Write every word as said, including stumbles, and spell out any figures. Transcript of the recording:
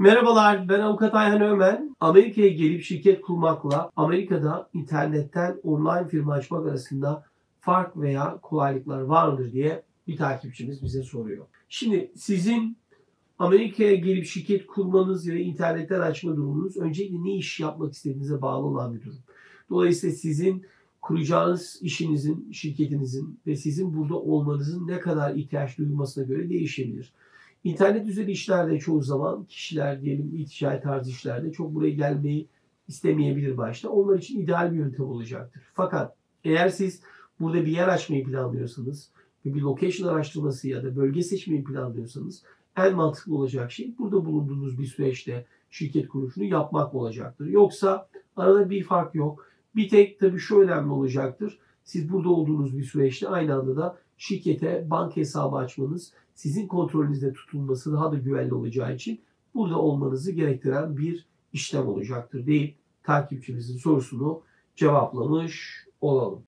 Merhabalar, ben Avukat Ayhan Ömer. Amerika'ya gelip şirket kurmakla Amerika'da internetten online firma açmak arasında fark veya kolaylıklar var mıdır diye bir takipçimiz bize soruyor. Şimdi sizin Amerika'ya gelip şirket kurmanız ve internetten açma durumunuz öncelikle ne iş yapmak istediğinize bağlı olan bir durum. Dolayısıyla sizin kuracağınız işinizin, şirketinizin ve sizin burada olmanızın ne kadar ihtiyaç duyulmasına göre değişebilir. İnternet üzeri işlerde çoğu zaman kişiler diyelim e-ticaret tarzı işlerde çok buraya gelmeyi istemeyebilir başta. Onlar için ideal bir yöntem olacaktır. Fakat eğer siz burada bir yer açmayı planlıyorsanız ve bir location araştırması ya da bölge seçmeyi planlıyorsanız en mantıklı olacak şey burada bulunduğunuz bir süreçte şirket kuruluşunu yapmak olacaktır. Yoksa arada bir fark yok. Bir tek tabii şu önemli olacaktır. Siz burada olduğunuz bir süreçte aynı anda da şirkete banka hesabı açmanız sizin kontrolünüzde tutulması daha da güvenli olacağı için burada olmanızı gerektiren bir işlem olacaktır deyip takipçimizin sorusunu cevaplamış olalım.